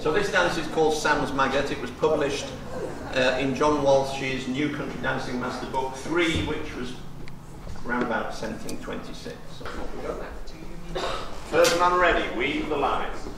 So this dance is called Sam's Maggot. It was published in John Walsh's New Country Dancing Master Book 3, which was around about 1726. So what we got there. First man ready, weave the lines.